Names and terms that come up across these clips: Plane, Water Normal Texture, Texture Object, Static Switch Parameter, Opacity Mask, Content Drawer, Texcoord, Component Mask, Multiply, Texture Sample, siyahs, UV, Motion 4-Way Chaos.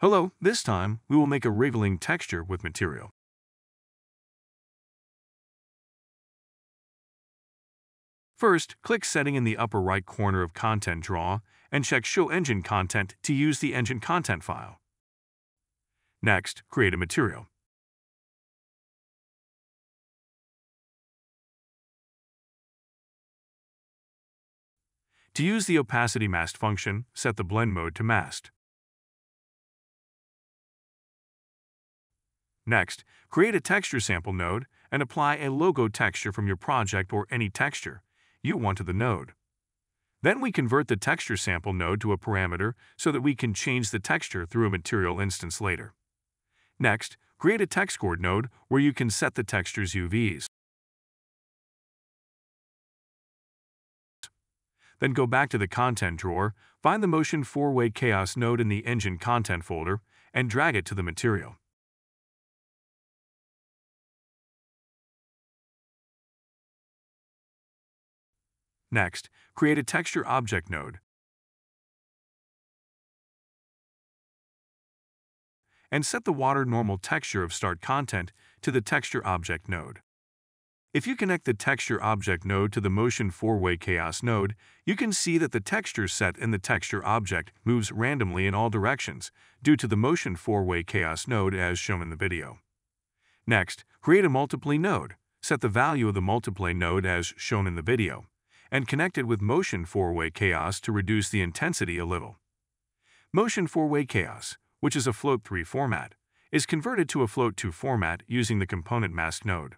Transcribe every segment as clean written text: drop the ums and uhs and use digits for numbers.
Hello, this time we will make a raveling texture with material. First, click Setting in the upper right corner of Content Drawer and check Show Engine Content to use the engine content file. Next, create a material. To use the Opacity Mask function, set the blend mode to Masked. Next, create a Texture Sample node and apply a logo texture from your project or any texture you want to the node. Then we convert the Texture Sample node to a parameter so that we can change the texture through a material instance later. Next, create a Texcoord node where you can set the texture's UVs. Then go back to the Content Drawer, find the Motion 4-Way Chaos node in the Engine Content folder, and drag it to the material. Next, create a Texture Object node and set the Water Normal Texture of Start Content to the Texture Object node. If you connect the Texture Object node to the Motion 4-Way Chaos node, you can see that the texture set in the Texture Object moves randomly in all directions due to the Motion 4-Way Chaos node as shown in the video. Next, create a Multiply node, set the value of the Multiply node as shown in the video, and connect it with Motion 4-Way Chaos to reduce the intensity a little. Motion 4-Way Chaos, which is a Float 3 format, is converted to a Float 2 format using the Component Mask node.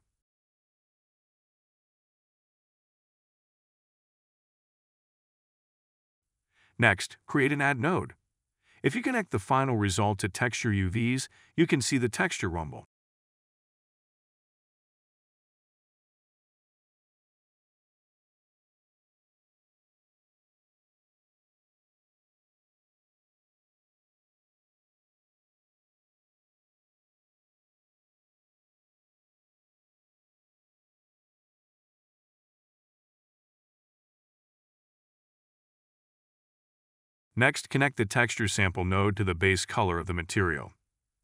Next, create an Add node. If you connect the final result to Texture UVs, you can see the texture rumble. Next, connect the Texture Sample node to the base color of the material.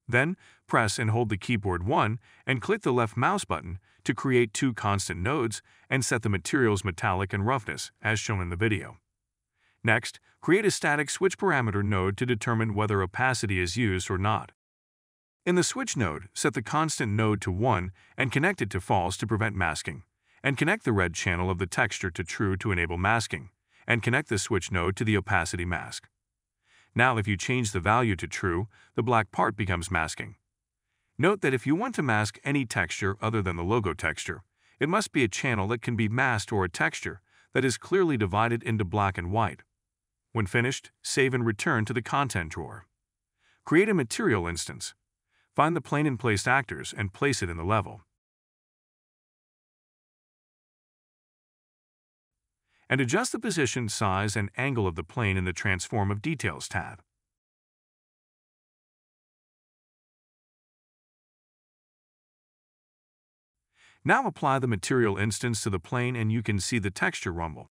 Then, press and hold the keyboard 1 and click the left mouse button to create 2 constant nodes and set the material's metallic and roughness, as shown in the video. Next, create a Static Switch Parameter node to determine whether opacity is used or not. In the Switch node, set the constant node to 1 and connect it to false to prevent masking, and connect the red channel of the texture to true to enable masking, and connect the Switch node to the Opacity Mask. Now if you change the value to true, the black part becomes masking. Note that if you want to mask any texture other than the logo texture, it must be a channel that can be masked or a texture that is clearly divided into black and white. When finished, save and return to the Content Drawer. Create a material instance. Find the plane and placed actors and place it in the level. And adjust the position, size, and angle of the plane in the Transform of Details tab. Now apply the material instance to the plane and you can see the texture rumble.